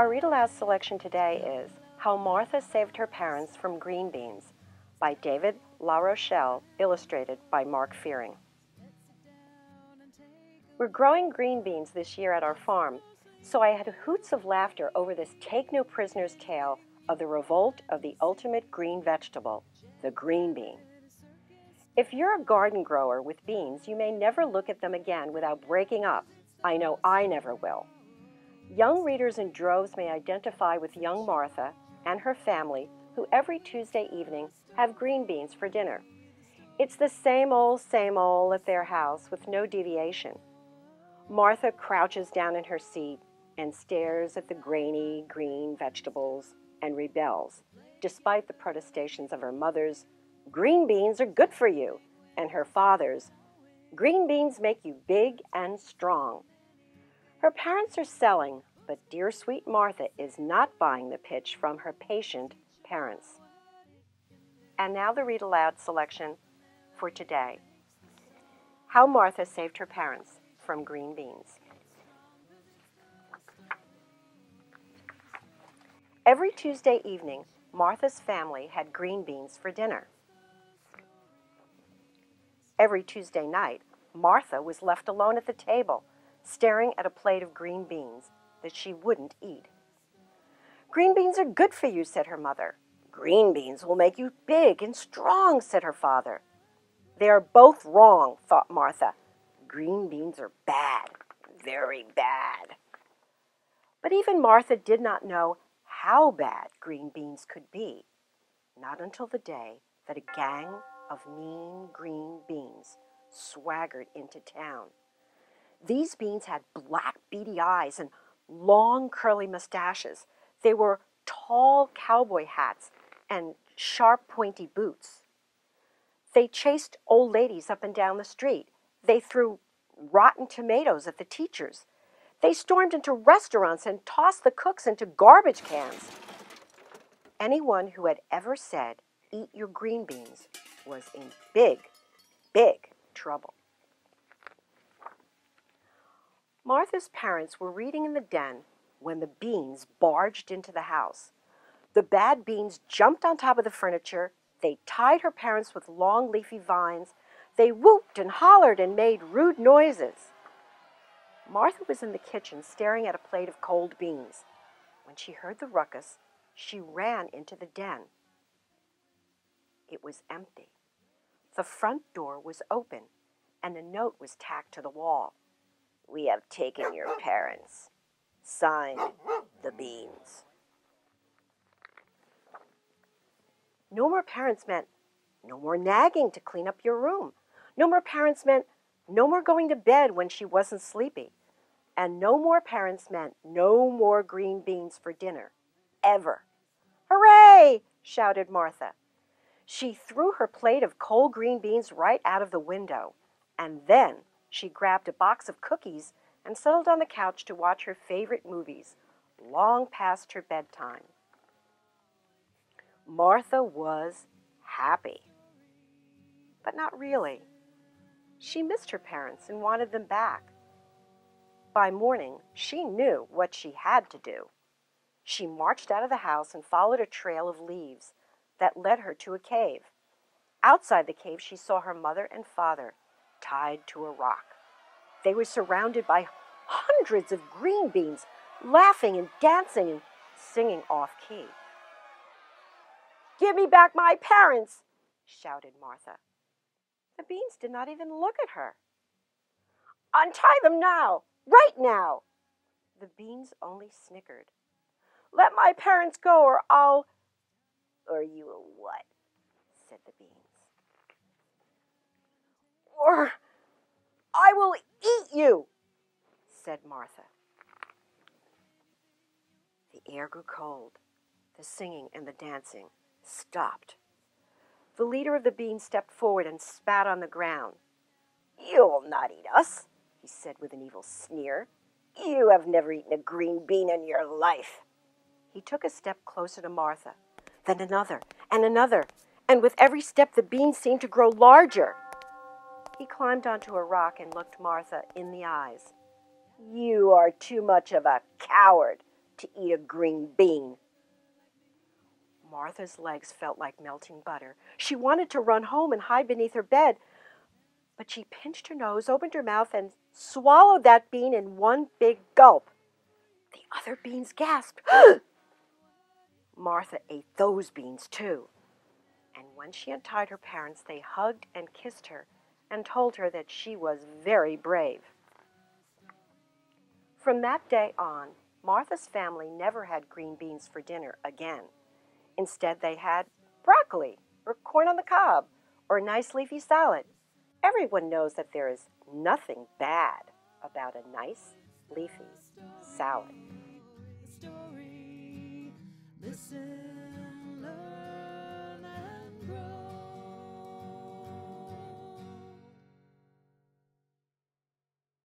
Our Read Aloud selection today is How Martha Saved Her Parents from Green Beans by David LaRochelle, illustrated by Mark Fearing. We're growing green beans this year at our farm, so I had hoots of laughter over this take-no-prisoners tale of the revolt of the ultimate green vegetable, the green bean. If you're a garden grower with beans, you may never look at them again without breaking up. I know I never will. Young readers in droves may identify with young Martha and her family, who every Tuesday evening have green beans for dinner. It's the same old at their house with no deviation. Martha crouches down in her seat and stares at the grainy green vegetables and rebels, despite the protestations of her mother's, "Green beans are good for you," and her father's, "Green beans make you big and strong." Her parents are selling, but dear sweet Martha is not buying the pitch from her patient parents. And now the Read Aloud selection for today. How Martha Saved Her Parents from Green Beans. Every Tuesday evening, Martha's family had green beans for dinner. Every Tuesday night, Martha was left alone at the table, staring at a plate of green beans that she wouldn't eat. "Green beans are good for you," said her mother. "Green beans will make you big and strong," said her father. "They are both wrong," thought Martha. "Green beans are bad, very bad." But even Martha did not know how bad green beans could be, not until the day that a gang of mean green beans swaggered into town. These beans had black beady eyes and long curly mustaches. They wore tall cowboy hats and sharp pointy boots. They chased old ladies up and down the street. They threw rotten tomatoes at the teachers. They stormed into restaurants and tossed the cooks into garbage cans. Anyone who had ever said, "Eat your green beans," was in big, big trouble. Martha's parents were reading in the den when the beans barged into the house. The bad beans jumped on top of the furniture. They tied her parents with long leafy vines. They whooped and hollered and made rude noises. Martha was in the kitchen staring at a plate of cold beans. When she heard the ruckus, she ran into the den. It was empty. The front door was open, and a note was tacked to the wall. "We have taken your parents. Signed, the beans." No more parents meant no more nagging to clean up your room. No more parents meant no more going to bed when she wasn't sleepy. And no more parents meant no more green beans for dinner, ever. "Hooray!" shouted Martha. She threw her plate of cold green beans right out of the window, and then she grabbed a box of cookies and settled on the couch to watch her favorite movies, long past her bedtime. Martha was happy, but not really. She missed her parents and wanted them back. By morning, she knew what she had to do. She marched out of the house and followed a trail of leaves that led her to a cave. Outside the cave, she saw her mother and father tied to a rock. They were surrounded by hundreds of green beans, laughing and dancing and singing off-key. "Give me back my parents!" shouted Martha. The beans did not even look at her. "Untie them now, right now!" The beans only snickered. "Let my parents go or I'll..." "Or you will what?" said the beans. "Or I will eat you," said Martha. The air grew cold. The singing and the dancing stopped. The leader of the beans stepped forward and spat on the ground. "You will not eat us," he said with an evil sneer. "You have never eaten a green bean in your life." He took a step closer to Martha, then another and another, and with every step the beans seemed to grow larger. He climbed onto a rock and looked Martha in the eyes. "You are too much of a coward to eat a green bean. Martha's legs felt like melting butter. She wanted to run home and hide beneath her bed, but she pinched her nose, opened her mouth, and swallowed that bean in one big gulp. The other beans gasped. Martha ate those beans too. And when she untied her parents, they hugged and kissed her and told her that she was very brave. From that day on, Martha's family never had green beans for dinner again. Instead, they had broccoli or corn on the cob or a nice leafy salad. Everyone knows that there is nothing bad about a nice leafy salad. Listen.